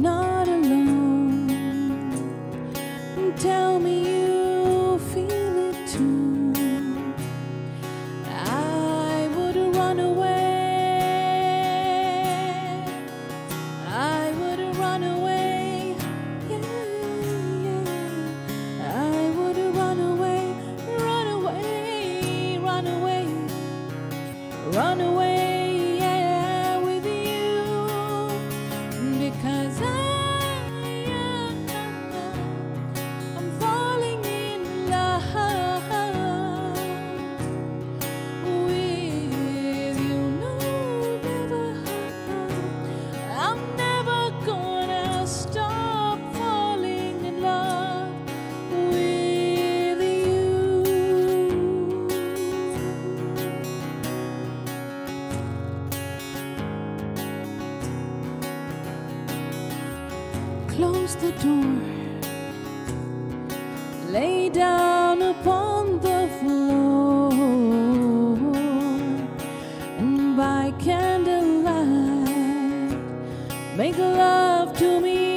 not alone. And tell me you feel it too. I would run away, I would run away, yeah, yeah. I would run away, run away, run away, run away. Because I'm falling in love with you. No, never. I'm never gonna stop falling in love with you. Close the door, lay down upon the floor, and by candlelight make love to me.